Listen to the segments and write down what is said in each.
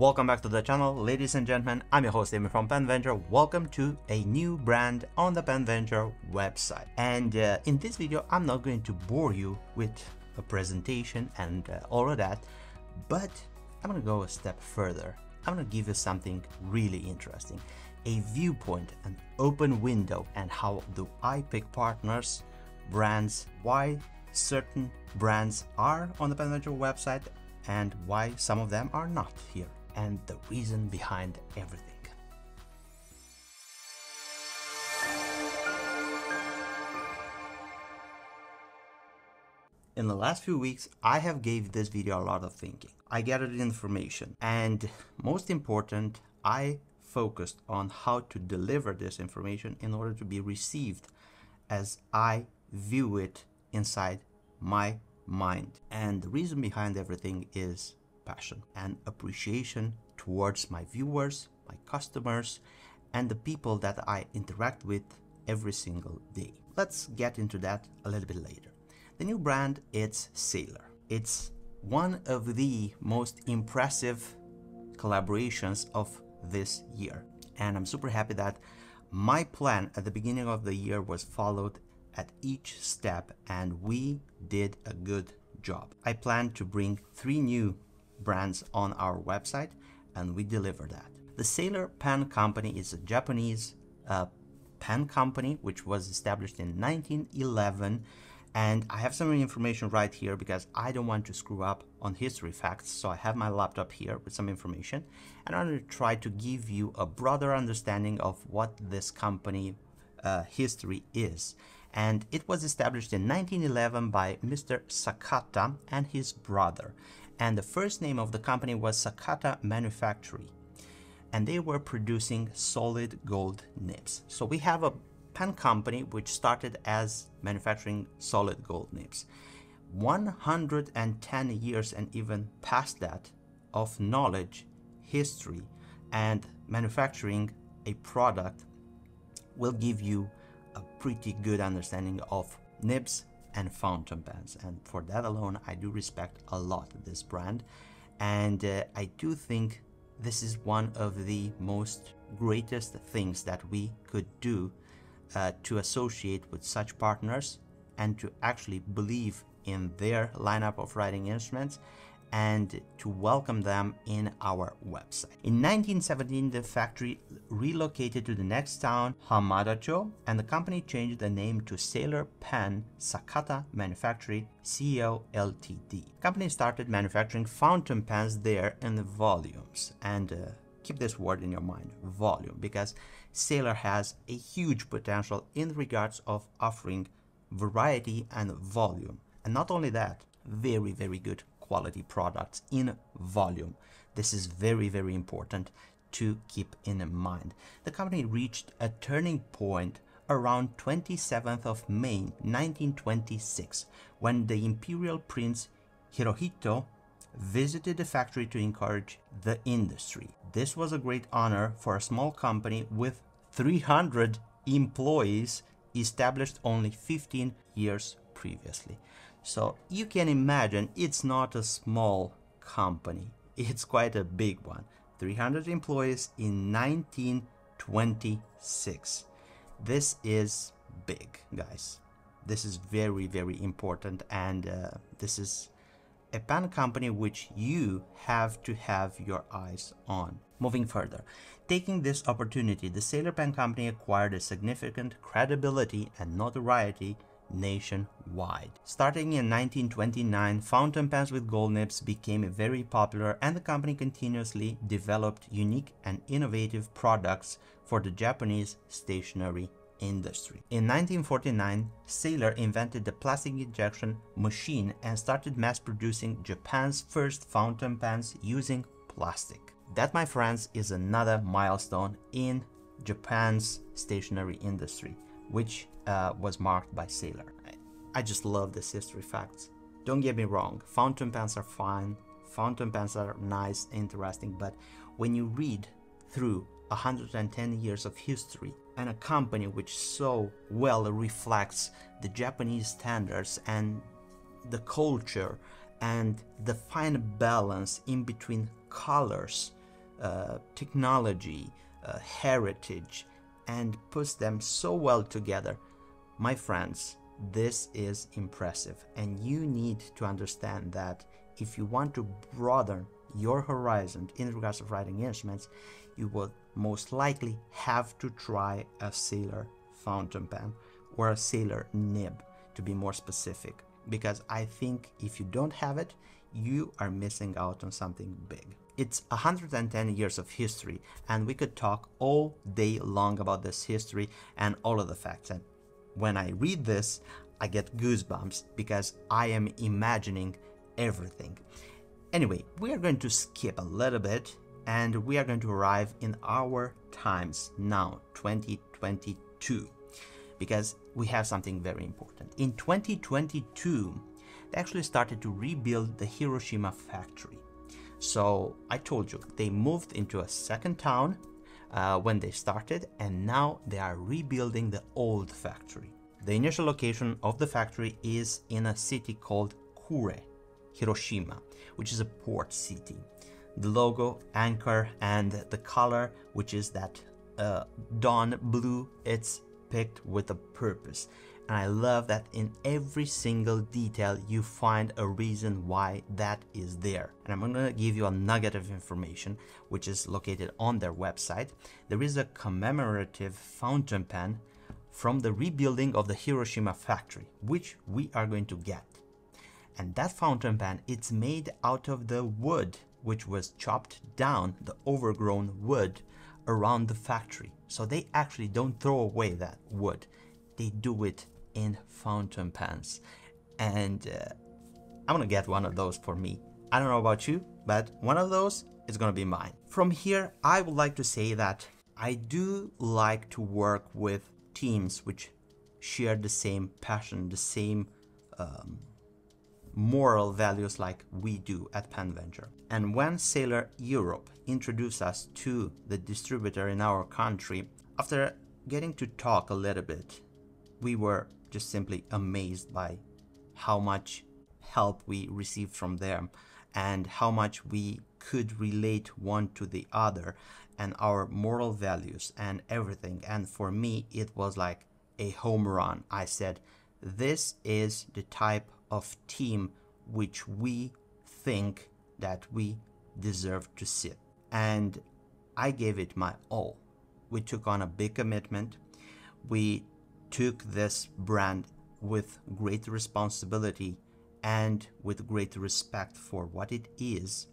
Welcome back to the channel, ladies and gentlemen. I'm your host Amy from Penventure. Welcome to a new brand on the Penventure website. And in this video, I'm not going to bore you with a presentation and all of that, but I'm gonna go a step further. I'm gonna give you something really interesting, a viewpoint, an open window, and how do I pick partners, brands, why certain brands are on the Penventure website and why some of them are not here, and the reason behind everything. In the last few weeks, I have gave this video a lot of thinking. I gathered information, and most important, I focused on how to deliver this information in order to be received as I view it inside my mind. And the reason behind everything is passion and appreciation towards my viewers, my customers, and the people that I interact with every single day. Let's get into that a little bit later. The new brand, it's Sailor. It's one of the most impressive collaborations of this year, and I'm super happy that my plan at the beginning of the year was followed at each step, and we did a good job. I planned to bring 3 new brands on our website, and we deliver that. The Sailor Pen Company is a Japanese pen company which was established in 1911, and I have some information right here because I don't want to screw up on history facts, so I have my laptop here with some information, and I'm going to try to give you a broader understanding of what this company history is. And it was established in 1911 by Mr. Sakata and his brother, and the first name of the company was Sakata Manufactory, and they were producing solid gold nibs. So we have a pen company which started as manufacturing solid gold nibs. 110 years and even past that of knowledge, history, and manufacturing a product will give you a pretty good understanding of nibs and fountain pens, and for that alone I do respect a lot this brand, and I do think this is one of the most greatest things that we could do to associate with such partners and to actually believe in their lineup of writing instruments and to welcome them in our website. In 1917, the factory relocated to the next town, Hamadacho, and the company changed the name to Sailor Pen Sakata Manufactory Co. Ltd. Company started manufacturing fountain pens there in the volumes, and keep this word in your mind, volume, because Sailor has a huge potential in regards of offering variety and volume, and not only that, very, very good quality products in volume. This is very, very important to keep in mind. The company reached a turning point around 27th of May 1926, when the Imperial Prince Hirohito visited the factory to encourage the industry. This was a great honor for a small company with 300 employees established only 15 years previously. So you can imagine it's not a small company, it's quite a big one. 300 employees in 1926. This is big, guys. This is very, very important, and this is a pen company which you have to have your eyes on. Moving further, taking this opportunity, the Sailor Pen Company acquired a significant credibility and notoriety nationwide. Starting in 1929, fountain pens with gold nibs became very popular, and the company continuously developed unique and innovative products for the Japanese stationery industry. In 1949, Sailor invented the plastic injection machine and started mass producing Japan's first fountain pens using plastic. That, my friends, is another milestone in Japan's stationery industry, which was marked by Sailor. I just love this history facts. Don't get me wrong, fountain pens are fine, fountain pens are nice, interesting, but when you read through 110 years of history and a company which so well reflects the Japanese standards and the culture and the fine balance in between colors, technology, heritage, and puts them so well together. My friends, this is impressive, and you need to understand that if you want to broaden your horizon in regards to writing instruments, you will most likely have to try a Sailor fountain pen or a Sailor nib, to be more specific, because I think if you don't have it, you are missing out on something big. It's 110 years of history, and we could talk all day long about this history and all of the facts. And when I read this, I get goosebumps because I am imagining everything. Anyway, we are going to skip a little bit, and we are going to arrive in our times now, 2022, because we have something very important. In 2022, they actually started to rebuild the Hiroshima factory. So I told you, they moved into a second town when they started, and now they are rebuilding the old factory. The initial location of the factory is in a city called Kure, Hiroshima, which is a port city. The logo, anchor, and the color, which is that dawn blue, it's picked with a purpose. And I love that in every single detail you find a reason why that is there. And I'm gonna give you a nugget of information, which is located on their website. There is a commemorative fountain pen from the rebuilding of the Hiroshima factory, which we are going to get. And that fountain pen, it's made out of the wood, which was chopped down, the overgrown wood around the factory. So they actually don't throw away that wood. They do it in fountain pens, and I'm gonna get one of those for me. I don't know about you, but one of those is gonna be mine. From here, I would like to say that I do like to work with teams which share the same passion, the same moral values like we do at Penventure. And when Sailor Europe introduced us to the distributor in our country, after getting to talk a little bit, we were just simply amazed by how much help we received from them and how much we could relate one to the other and our moral values and everything. And for me, it was like a home run. I said, this is the type of team which we think that we deserve to sit. And I gave it my all. We took on a big commitment. We took this brand with great responsibility and with great respect for what it is.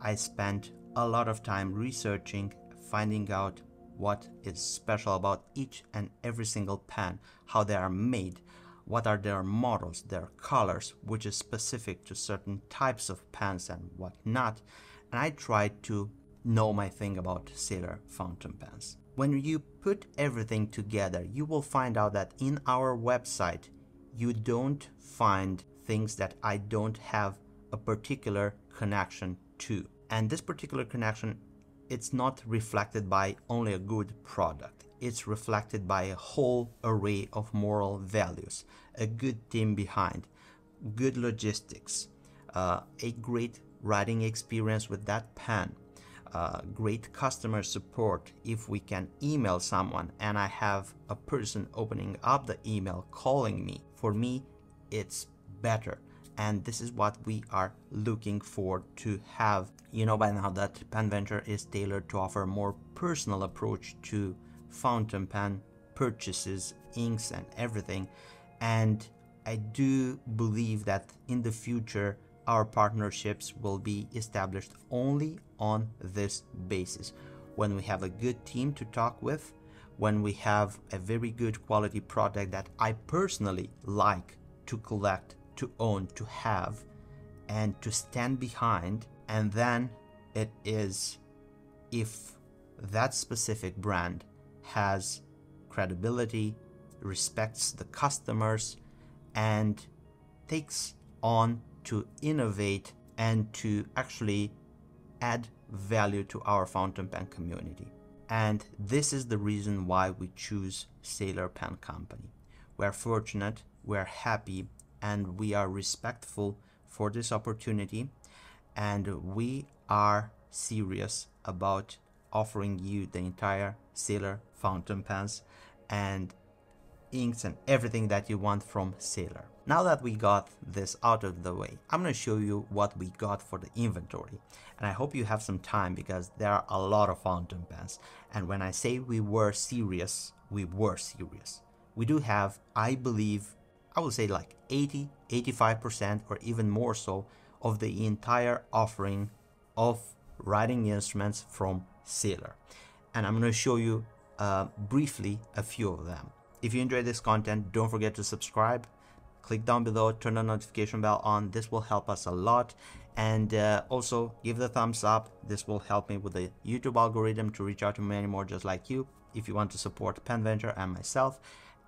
I spent a lot of time researching, finding out what is special about each and every single pen, how they are made, what are their models, their colors, which is specific to certain types of pens and whatnot. And I tried to know my thing about Sailor fountain pens. When you put everything together, you will find out that in our website, you don't find things that I don't have a particular connection to. And this particular connection, it's not reflected by only a good product. It's reflected by a whole array of moral values, a good team behind, good logistics, a great writing experience with that pen, great customer support. If we can email someone and I have a person opening up the email calling me, for me, it's better. And this is what we are looking for to have. You know by now that Penventure is tailored to offer a more personal approach to fountain pen purchases, inks, and everything. And I do believe that in the future, our partnerships will be established only on this basis. When we have a good team to talk with, when we have a very good quality product that I personally like to collect, to own, to have, and to stand behind. And then it is if that specific brand has credibility, respects the customers, and takes on to innovate and to actually add value to our fountain pen community. And this is the reason why we choose Sailor Pen Company. We're fortunate, we're happy, and we are respectful for this opportunity, and we are serious about offering you the entire Sailor fountain pens and inks and everything that you want from Sailor. Now that we got this out of the way, I'm going to show you what we got for the inventory, and I hope you have some time because there are a lot of fountain pens, and when I say we were serious, we were serious. We do have, I believe, I would say like 80, 85% or even more so of the entire offering of writing instruments from Sailor, and I'm going to show you briefly a few of them. If you enjoyed this content, don't forget to subscribe, click down below, turn the notification bell on. This will help us a lot, and also give the thumbs up. This will help me with the YouTube algorithm to reach out to many more just like you if you want to support Penventure and myself.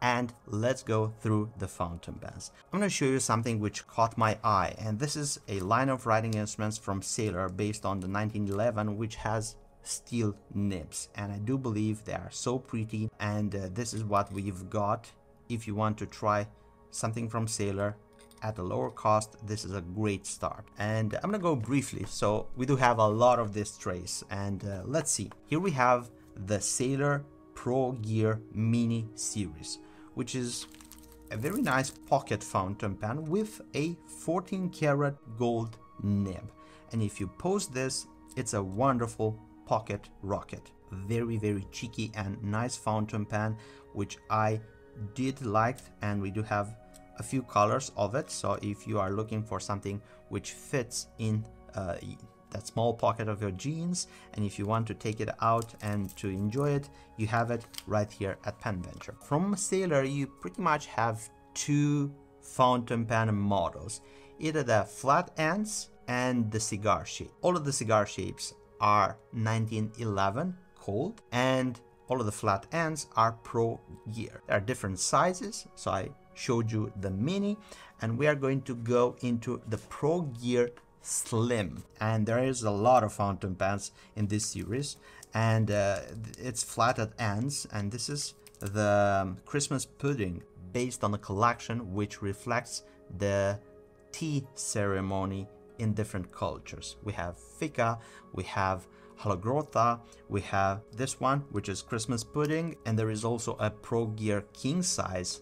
And let's go through the fountain pens. I'm going to show you something which caught my eye, and this is a line of writing instruments from Sailor based on the 1911, which has steel nibs, and I do believe they are so pretty, and this is what we've got. If you want to try something from Sailor at a lower cost, this is a great start. And I'm gonna go briefly, so we do have a lot of this trace, and let's see. Here we have the Sailor Pro Gear mini series, which is a very nice pocket fountain pen with a 14 karat gold nib, and if you pose this, it's a wonderful pocket rocket. Very cheeky and nice fountain pen, which I did like, and we do have a few colors of it, so if you are looking for something which fits in that small pocket of your jeans, and if you want to take it out and to enjoy it, you have it right here at Penventure. From Sailor you pretty much have two fountain pen models, either the flat ends and the cigar shape. All of the cigar shapes are 1911 cold, and all of the flat ends are Pro Gear. There are different sizes, so I showed you the mini, and we are going to go into the Pro Gear Slim, and there is a lot of fountain pens in this series, and it's flat at ends, and this is the Christmas pudding based on a collection which reflects the tea ceremony in different cultures. We have Fika, we have Halagrotha, we have this one which is Christmas pudding, and there is also a Pro Gear king size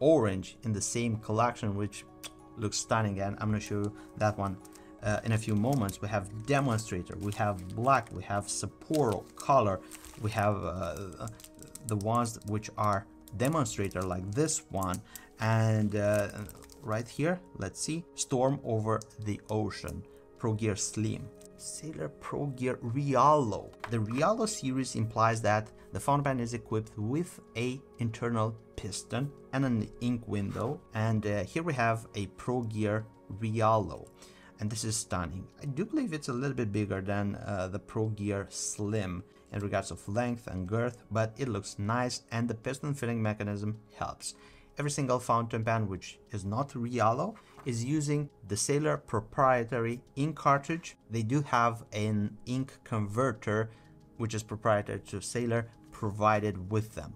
orange in the same collection which looks stunning, and I'm going to show you that one in a few moments. We have demonstrator, we have black, we have Sapporo color, we have the ones which are demonstrator like this one, and right here, let's see, Storm Over the Ocean, Pro Gear Slim, Sailor Pro Gear Rialo. The Rialo series implies that the fountain pen is equipped with a internal piston and an ink window, and here we have a Pro Gear Rialo, and this is stunning. I do believe it's a little bit bigger than the Pro Gear Slim in regards of length and girth, but it looks nice, and the piston fitting mechanism helps. Every single fountain pen which is not Rialo is using the Sailor proprietary ink cartridge. They do have an ink converter which is proprietary to Sailor provided with them.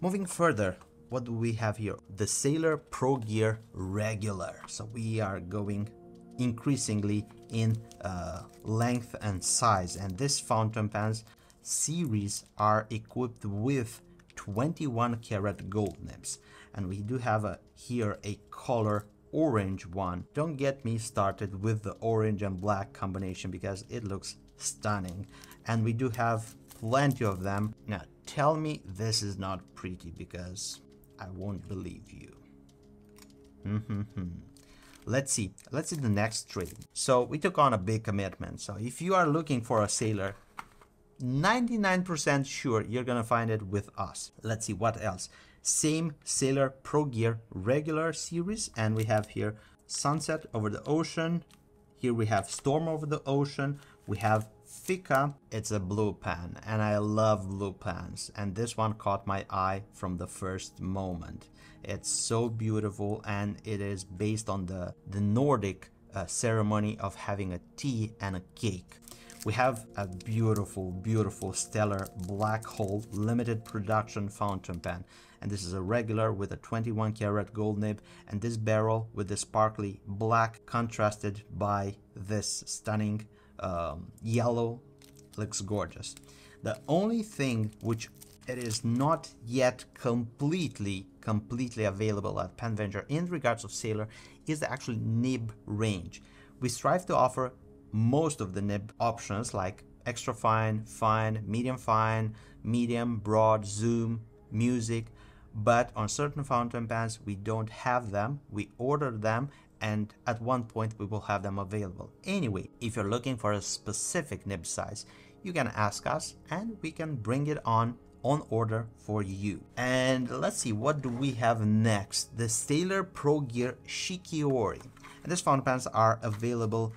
Moving further, what do we have here? The Sailor Pro Gear Regular. So we are going increasingly in length and size, and this fountain pens series are equipped with 21 karat gold nibs, and we do have here a color orange one. Don't get me started with the orange and black combination because it looks stunning, and we do have plenty of them. Now tell me this is not pretty, because I won't believe you. Let's see the next trade. So we took on a big commitment, so if you are looking for a Sailor, 99% sure you're gonna find it with us. Let's see what else. Same Sailor Pro Gear Regular series, and we have here Sunset Over the Ocean, here we have Storm Over the Ocean, we have Fika. It's a blue pen, and I love blue pens, and this one caught my eye from the first moment. It's so beautiful, and it is based on the Nordic ceremony of having a tea and a cake. We have a beautiful stellar black hole limited production fountain pen, and this is a regular with a 21 karat gold nib, and this barrel with the sparkly black contrasted by this stunning yellow. Looks gorgeous. The only thing which it is not yet completely available at Penventure in regards of Sailor is the actual nib range. We strive to offer most of the nib options like extra fine, medium, broad, zoom, music, but on certain fountain pens we don't have them. We order them and at one point we will have them available. Anyway, if you're looking for a specific nib size, you can ask us and we can bring it on order for you. And let's see, what do we have next? The Sailor Pro Gear Shikiori. And these fountain pens are available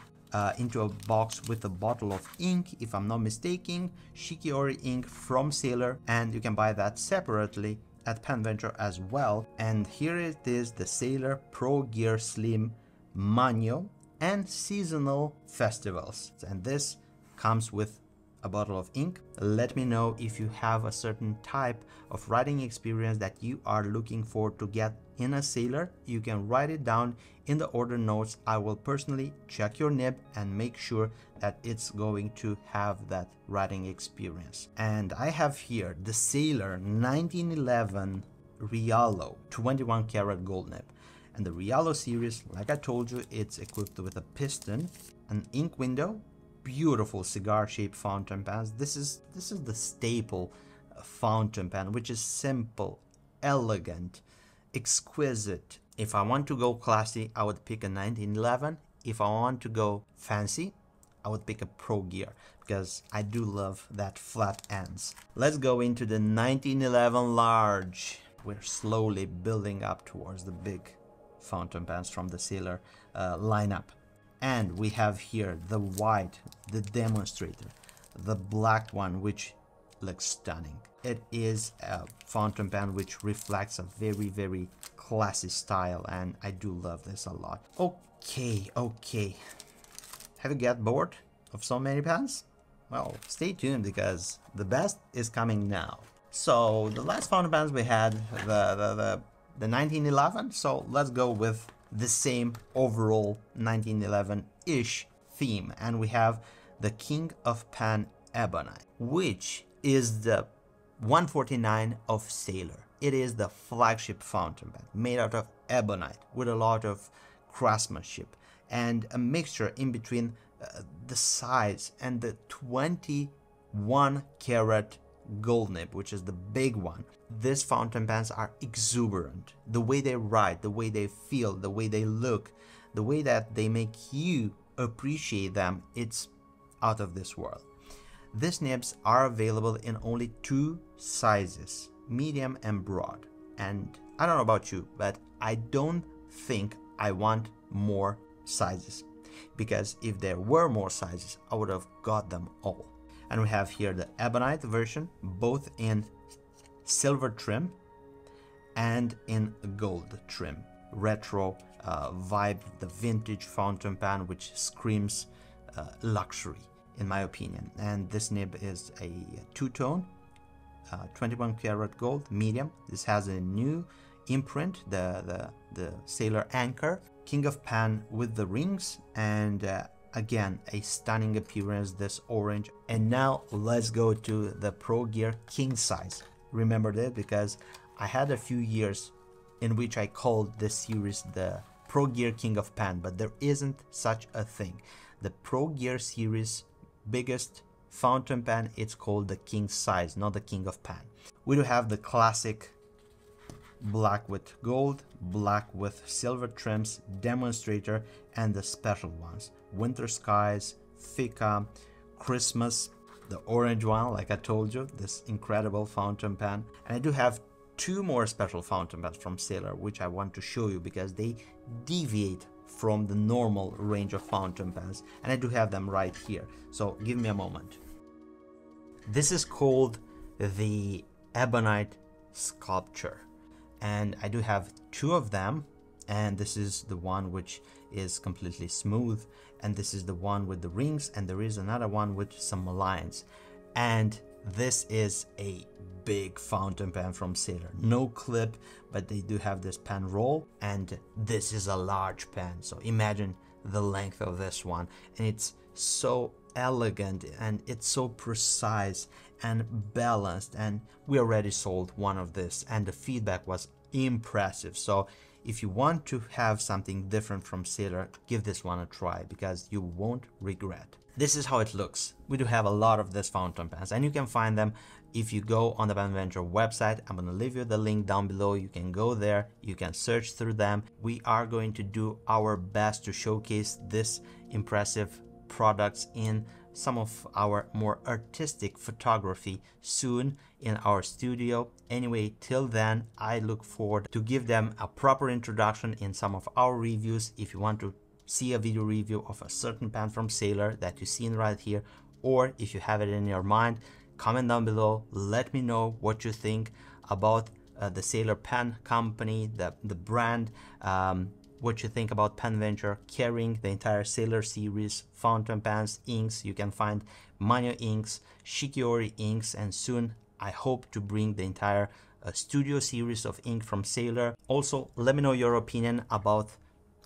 into a box with a bottle of ink, if I'm not mistaken, Shikiori ink from Sailor, and you can buy that separately at Penventure as well. And here it is, the Sailor Pro Gear Slim Manyo and Seasonal Festivals. And this comes with a bottle of ink. Let me know if you have a certain type of writing experience that you are looking for to get in a Sailor. You can write it down in the order notes. I will personally check your nib and make sure that it's going to have that writing experience. And I have here the Sailor 1911 Rialo 21 karat gold nib. And the Rialo series, like I told you, it's equipped with a piston, an ink window, beautiful cigar-shaped fountain pens. This is the staple fountain pen, which is simple, elegant, exquisite. If I want to go classy, I would pick a 1911. If I want to go fancy, I would pick a Pro Gear because I do love that flat ends. Let's go into the 1911 large. We're slowly building up towards the big fountain pens from the Sailor lineup. And we have here the white, the demonstrator, the black one, which looks stunning. It is a fountain pen which reflects a very classy style, and I do love this a lot. Okay. Have you got bored of so many pens? Well, stay tuned because the best is coming now. So the last fountain pens we had, the 1911, so let's go with the same overall 1911-ish theme, and we have the King of Pen Ebonite, which is the 149 of Sailor. It is the flagship fountain pen made out of ebonite with a lot of craftsmanship and a mixture in between the size and the 21 karat gold nib, which is the big one. These fountain pens are exuberant. The way they write, the way they feel, the way they look, the way that they make you appreciate them, it's out of this world. These nibs are available in only two sizes, medium and broad. And I don't know about you, but I don't think I want more sizes, because if there were more sizes, I would have got them all. And we have here the Ebonite version, both in silver trim and in gold trim. Retro vibe, the vintage fountain pen, which screams luxury, in my opinion. And this nib is a two-tone, 21 karat gold, medium. This has a new imprint, the Sailor Anchor, King of Pen with the rings, and again, a stunning appearance, this orange. And now let's go to the Pro Gear King size. Remember that, because I had a few years in which I called this series the Pro Gear King of Pen, but there isn't such a thing. The Pro Gear series biggest fountain pen, it's called the King size, not the King of Pen. We do have the classic black with gold, black with silver trims, demonstrator, and the special ones, Winter Skies, Fika, Christmas, the orange one, like I told you, this incredible fountain pen. And I do have two more special fountain pens from Sailor, which I want to show you because they deviate from the normal range of fountain pens, and I do have them right here, so give me a moment. This is called the Ebonite Sculpture, and I do have two of them, and this is the one which is completely smooth, and this is the one with the rings, and there is another one with some lines. And this is a big fountain pen from Sailor, no clip, but they do have this pen roll, and this is a large pen, so imagine the length of this one, and it's so elegant and it's so precise and balanced, and we already sold one of this and the feedback was impressive. So if you want to have something different from Sailor, give this one a try because you won't regret. This is how it looks. We do have a lot of these fountain pens and you can find them if you go on the Penventure website. I'm going to leave you the link down below. You can go there, you can search through them. We are going to do our best to showcase this impressive products in some of our more artistic photography soon in our studio. Anyway, till then, I look forward to give them a proper introduction in some of our reviews. If you want to see a video review of a certain pen from Sailor that you've seen right here, or if you have it in your mind, comment down below, let me know what you think about the Sailor Pen Company, the brand, what you think about Penventure carrying the entire Sailor series, fountain pens, inks. You can find Manyo inks, Shikiori inks, and soon I hope to bring the entire studio series of ink from Sailor. Also, let me know your opinion about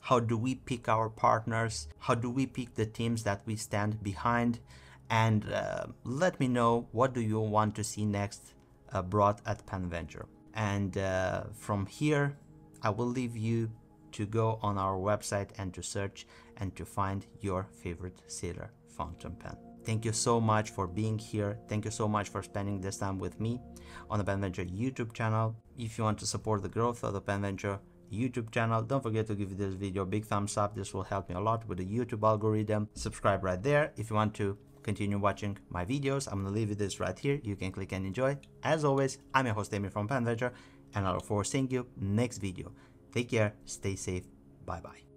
how do we pick our partners, how do we pick the teams that we stand behind, and let me know what do you want to see next brought at Penventure. And from here, I will leave you to go on our website and to search and to find your favorite Sailor fountain pen. Thank you so much for being here. Thank you so much for spending this time with me on the Penventure YouTube channel. If you want to support the growth of the Penventure YouTube channel, don't forget to give this video a big thumbs up. This will help me a lot with the YouTube algorithm. Subscribe right there. If you want to continue watching my videos, I'm gonna leave you this right here. You can click and enjoy. As always, I'm your host Damien from Penventure, and I look forward to seeing you next video. Take care, stay safe, bye-bye.